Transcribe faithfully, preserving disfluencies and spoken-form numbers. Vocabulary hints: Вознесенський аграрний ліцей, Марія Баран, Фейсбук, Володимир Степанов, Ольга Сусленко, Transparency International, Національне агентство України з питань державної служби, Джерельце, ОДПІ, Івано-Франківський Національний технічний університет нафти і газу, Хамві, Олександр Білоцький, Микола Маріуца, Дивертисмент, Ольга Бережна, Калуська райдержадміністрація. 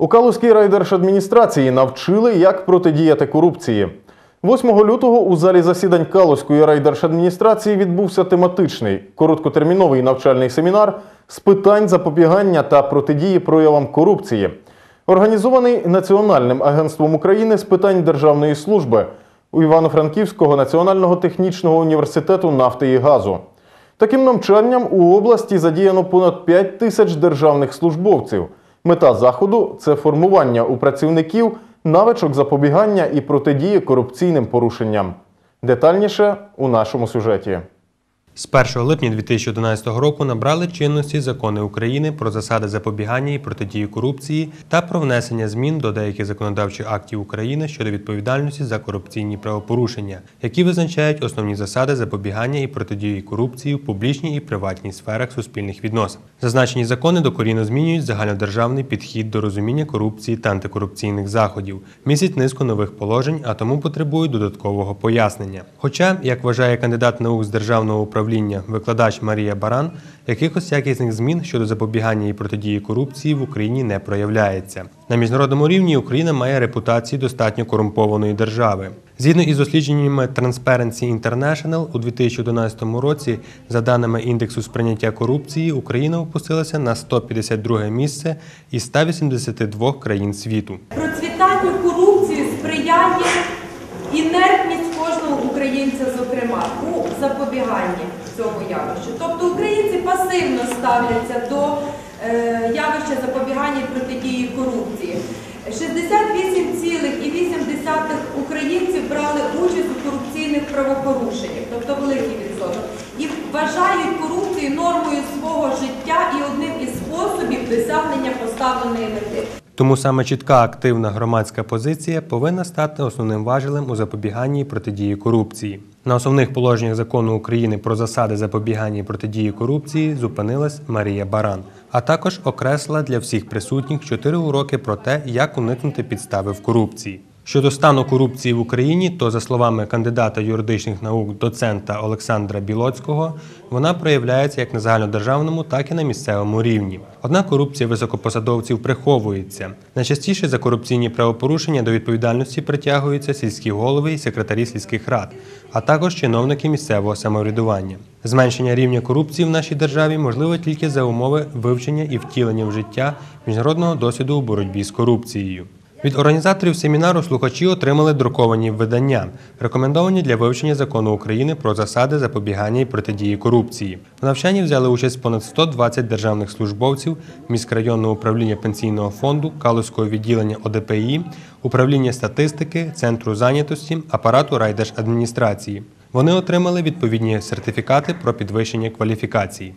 У Калузькій райдержадміністрації навчили, як протидіяти корупції. восьмого лютого у залі засідань Калузької райдержадміністрації відбувся тематичний, короткотерміновий навчальний семінар з питань запобігання та протидії проявам корупції, організований Національним агентством України з питань державної служби у Івано-Франківського національного технічного університету нафти і газу. Таким навчанням у області задіяно понад п'ять тисяч державних службовців. Мета заходу – це формування у працівників навичок запобігання і протидії корупційним порушенням. Детальніше у нашому сюжеті. З першого липня дві тисячі одинадцятого року набрали чинності закони України про засади запобігання і протидії корупції та про внесення змін до деяких законодавчих актів України щодо відповідальності за корупційні правопорушення, які визначають основні засади запобігання і протидії корупції в публічній і приватній сферах суспільних відносин. Зазначені закони докорінно змінюють загальнодержавний підхід до розуміння корупції та антикорупційних заходів, містять низку нових положень, а тому потребують додаткового пояснення. Хоча, як вважає кандидат наук з державного управління, викладач Марія Баран, якихось якісних змін щодо запобігання і протидії корупції в Україні не проявляється. На міжнародному рівні Україна має репутацію достатньо корумпованої держави. Згідно із дослідженнями Transparency International, у дві тисячі одинадцятому році, за даними індексу сприйняття корупції, Україна опустилася на сто п'ятдесят друге місце із ста вісімдесяти двох країн світу. Процвітанню корупції сприяє інертність кожного українця, зокрема, у запобіганні цього явища. Тобто українці пасивно ставляться до явища запобігання протидії корупції. шістдесят вісім цілих вісім десятих відсотка українців брали участь у корупційних правопорушеннях, тобто великий відсоток, і вважають корупцію нормою свого життя і одним із способів досягнення поставленої мети. Тому саме чітка активна громадська позиція повинна стати основним важелем у запобіганні і протидії корупції. На основних положеннях закону України про засади запобігання і протидії корупції зупинилась Марія Баран, а також окреслила для всіх присутніх чотири уроки про те, як уникнути підстави в корупції. Щодо стану корупції в Україні, то, за словами кандидата юридичних наук, доцента Олександра Білоцького, вона проявляється як на загальнодержавному, так і на місцевому рівні. Однак корупція високопосадовців приховується. Найчастіше за корупційні правопорушення до відповідальності притягуються сільські голови і секретарі сільських рад, а також чиновники місцевого самоврядування. Зменшення рівня корупції в нашій державі можливе тільки за умови вивчення і втілення в життя міжнародного досвіду у боротьбі з корупцією. Від організаторів семінару слухачі отримали друковані видання, рекомендовані для вивчення закону України про засади запобігання і протидії корупції. В навчанні взяли участь понад сто двадцять державних службовців, міськрайонного управління пенсійного фонду, Калузького відділення О Д П І, управління статистики, центру зайнятості, апарату райдержадміністрації. Вони отримали відповідні сертифікати про підвищення кваліфікації.